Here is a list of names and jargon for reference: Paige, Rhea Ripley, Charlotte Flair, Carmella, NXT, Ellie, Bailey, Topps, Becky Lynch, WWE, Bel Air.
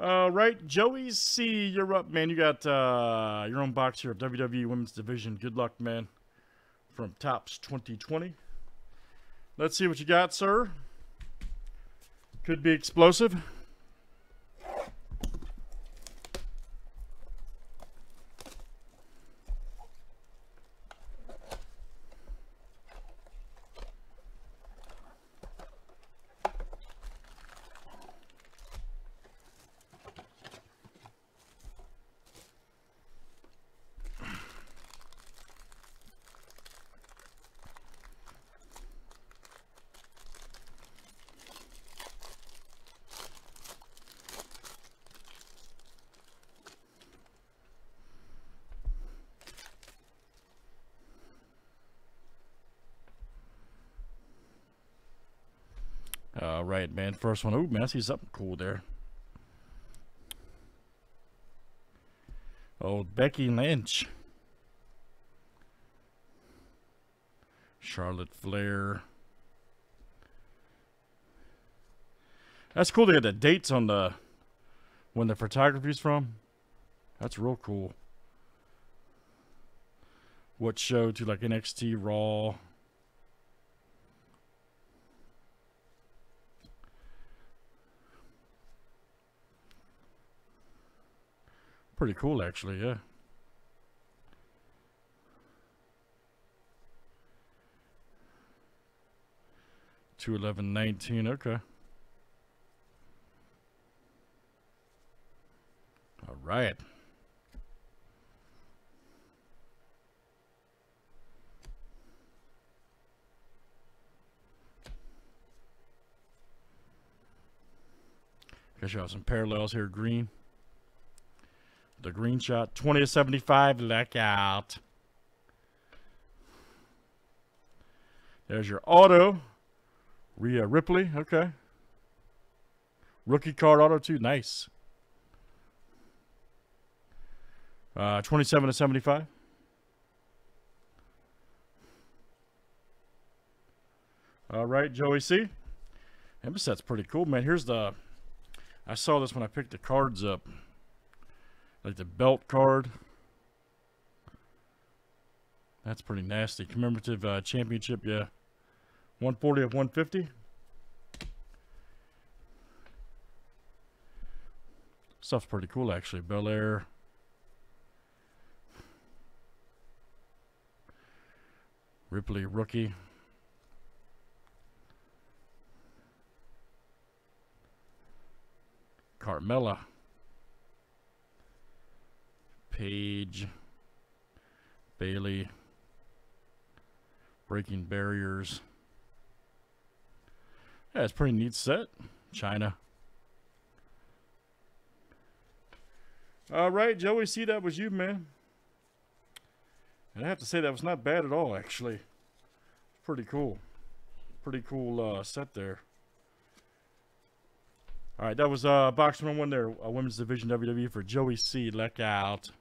All right, Joey C, you're up, man. You got your own box here of WWE Women's Division. Good luck, man, from Topps 2020. Let's see what you got, sir. Could be explosive. All right, man. First one. Ooh, Messy's up cool there. Old Becky Lynch. Charlotte Flair. That's cool. They had the dates on the when the photography's from. That's real cool. What show to like NXT, Raw. Pretty cool, actually, yeah. $211.19, okay. All right. Guess you have some parallels here, green. The green shot, 20/75, look out. There's your auto, Rhea Ripley, okay. Rookie card auto too, nice. 27/75. All right, Joey C. This set's pretty cool, man. Here's the, I saw this when I picked the cards up. Like the belt card. That's pretty nasty. Commemorative championship, yeah. 140/150. Stuff's pretty cool, actually. Bel Air. Ripley, rookie. Carmella. Paige, Bailey, Breaking Barriers. Yeah, it's a pretty neat set. China. All right, Joey C, that was you, man. And I have to say that was not bad at all, actually. Pretty cool. Pretty cool set there. All right, that was box number 1 there. Women's Division WWE for Joey C. Look out.